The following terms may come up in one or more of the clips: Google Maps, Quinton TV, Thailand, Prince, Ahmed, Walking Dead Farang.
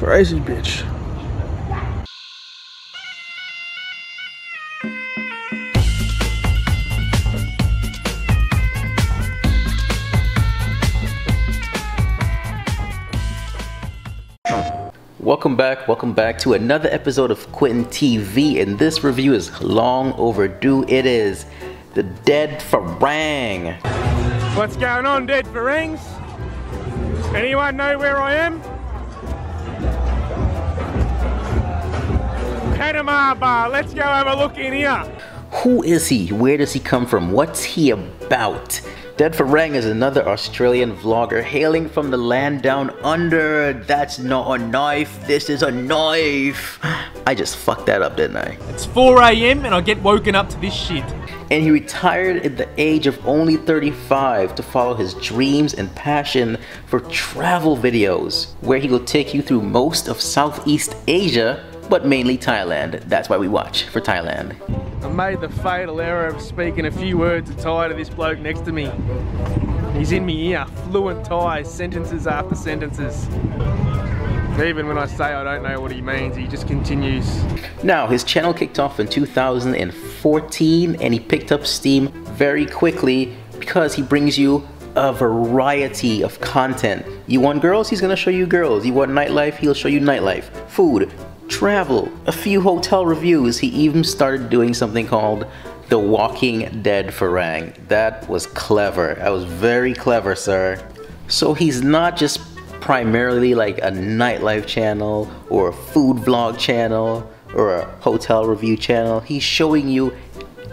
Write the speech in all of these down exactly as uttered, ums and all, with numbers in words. Crazy bitch. Welcome back, welcome back to another episode of Quinton T V, and this review is long overdue. It is the Dead Farang. What's going on, Dead Farangs? Anyone know where I am? Panama Bar, let's go have a look in here. Who is he? Where does he come from? What's he about? Dead Farang is another Australian vlogger hailing from the land down under. That's not a knife, this is a knife. I just fucked that up, didn't I? It's four A M and I get woken up to this shit. And he retired at the age of only thirty-five to follow his dreams and passion for travel videos, where he will take you through most of Southeast Asia, but mainly Thailand. That's why we watch for Thailand. I made the fatal error of speaking a few words of Thai to this bloke next to me. He's in me ear, fluent Thai, sentences after sentences. Even when I say I don't know what he means, he just continues. Now, his channel kicked off in two thousand fourteen and he picked up steam very quickly because he brings you a variety of content. You want girls? He's gonna show you girls. You want nightlife? He'll show you nightlife. Food, travel, a few hotel reviews. He even started doing something called The Walking Dead Farang. That was clever. That was very clever, sir. So he's not just primarily like a nightlife channel or a food vlog channel or a hotel review channel. He's showing you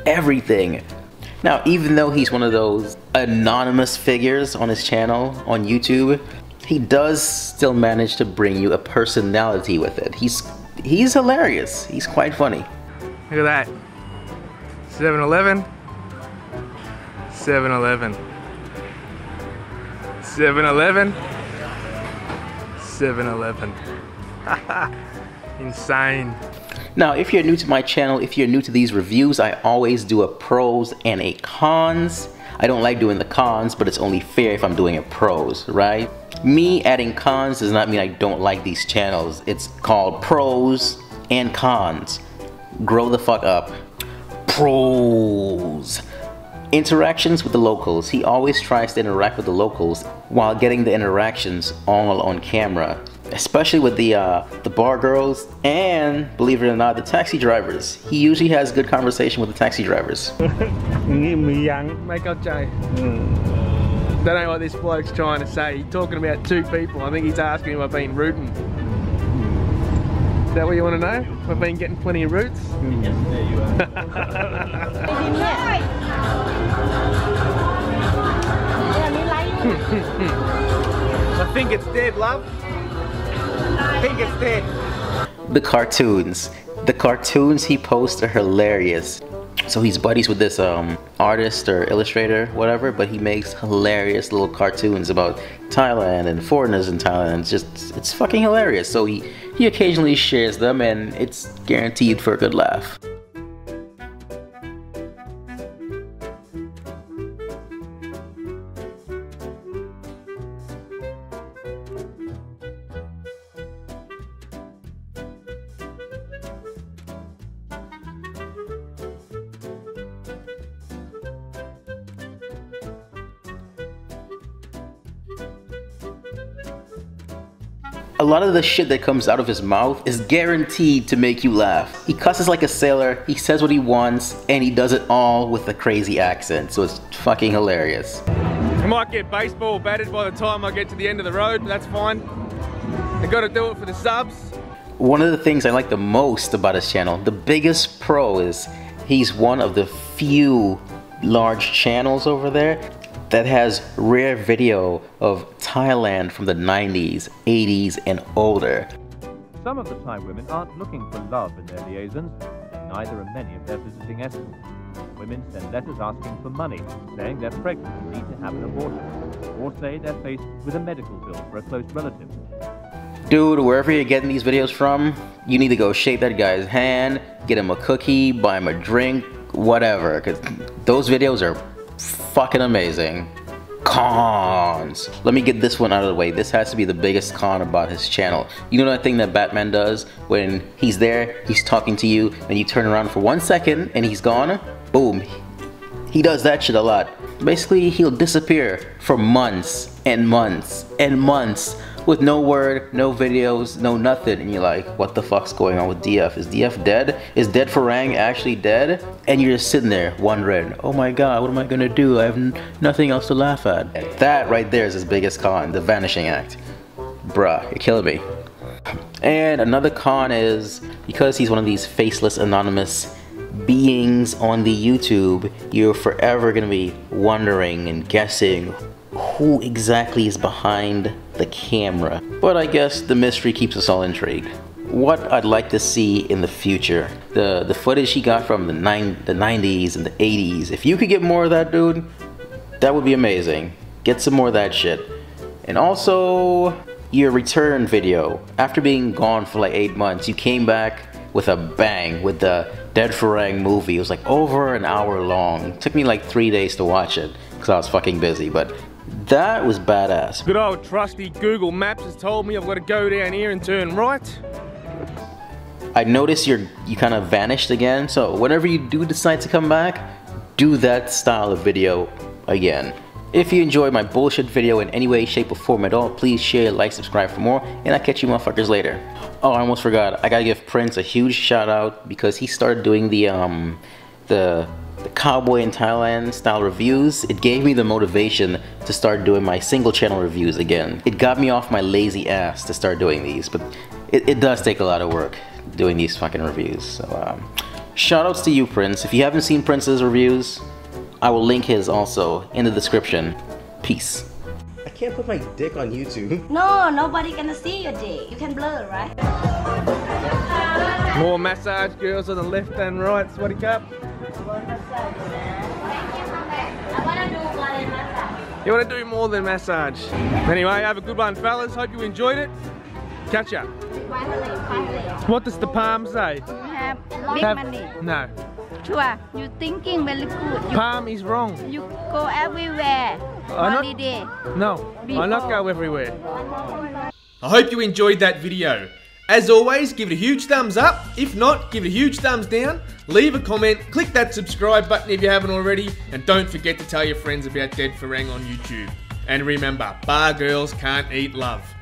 everything. Now, even though he's one of those anonymous figures on his channel on YouTube, he does still manage to bring you a personality with it. He's He's hilarious. He's quite funny. Look at that. seven eleven. seven eleven. seven eleven. seven eleven. Insane. Now, if you're new to my channel, if you're new to these reviews, I always do a pros and a cons. I don't like doing the cons, but it's only fair if I'm doing a pros, right? Me adding cons does not mean I don't like these channels. It's called pros and cons. Grow the fuck up. Pros. Interactions with the locals. He always tries to interact with the locals while getting the interactions all on camera. Especially with the uh, the bar girls and, believe it or not, the taxi drivers. He usually has good conversation with the taxi drivers. Make up, Jay. I don't know what this bloke's trying to say. He's talking about two people. I think he's asking if I've been rooting. Is that what you want to know? I've been getting plenty of roots? Yes, there you are. I think it's dead, love. I think it's dead. The cartoons. The cartoons he posts are hilarious. So he's buddies with this um, artist or illustrator, whatever, but he makes hilarious little cartoons about Thailand and foreigners in Thailand. It's just, it's fucking hilarious. So he, he occasionally shares them and it's guaranteed for a good laugh. A lot of the shit that comes out of his mouth is guaranteed to make you laugh. He cusses like a sailor, he says what he wants, and he does it all with a crazy accent, so it's fucking hilarious. I might get baseball batted by the time I get to the end of the road, but that's fine. I gotta do it for the subs. One of the things I like the most about his channel, the biggest pro, is he's one of the few large channels over there that has rare video of Thailand from the nineties, eighties, and older. Some of the Thai women aren't looking for love in their liaisons, and neither are many of their visiting escorts. Women send letters asking for money, saying they're pregnant and need to have an abortion, or say they're faced with a medical bill for a close relative. Dude, wherever you're getting these videos from, you need to go shake that guy's hand, get him a cookie, buy him a drink, whatever, because those videos are fucking amazing. Cons. Let me get this one out of the way. This has to be the biggest con about his channel. You know that thing that Batman does when he's there, he's talking to you, and you turn around for one second and he's gone? Boom. He does that shit a lot. Basically, he'll disappear for months and months and months with no word, no videos, no nothing. And you're like, what the fuck's going on with D F? Is D F dead? Is Dead Farang actually dead? And you're just sitting there wondering, oh my god, what am I gonna do? I have n nothing else to laugh at. And that right there is his biggest con, the vanishing act. Bruh, you're killing me. And another con is, because he's one of these faceless, anonymous beings on the YouTube, you're forever gonna be wondering and guessing who exactly is behind the camera. But I guess the mystery keeps us all intrigued. What I'd like to see in the future, the the footage he got from the nine the nineties and the eighties, if you could get more of that, dude, that would be amazing. Get some more of that shit. And also your return video. After being gone for like eight months, you came back with a bang with the Dead Farang movie. It was like over an hour long. It took me like three days to watch it because I was fucking busy, but that was badass. Good old trusty Google Maps has told me I've got to go down here and turn right. I noticed you're, you kind of vanished again, so whenever you do decide to come back, do that style of video again. If you enjoyed my bullshit video in any way, shape, or form at all, please share, like, subscribe for more, and I'll catch you motherfuckers later. Oh, I almost forgot. I gotta give Prince a huge shout out because he started doing the, um, the... the cowboy in Thailand style reviews. It gave me the motivation to start doing my single channel reviews again. It got me off my lazy ass to start doing these, but it, it does take a lot of work doing these fucking reviews. So um, shout outs to you, Prince. If you haven't seen Prince's reviews, I will link his also in the description. Peace. I can't put my dick on YouTube. No, nobody gonna see your dick. You can blur, right? More massage girls on the left and right, sweaty cup. You want to do more than massage. Anyway, have a good one, fellas. Hope you enjoyed it. Catch ya. What does the palm say? You have big have, money. No. Chua, you're thinking very good. You, palm is wrong. You go everywhere. Holiday. No, I not go everywhere. I hope you enjoyed that video. As always, give it a huge thumbs up. If not, give it a huge thumbs down. Leave a comment, click that subscribe button if you haven't already, and don't forget to tell your friends about Dead Farang on YouTube. And remember, bar girls can't eat love.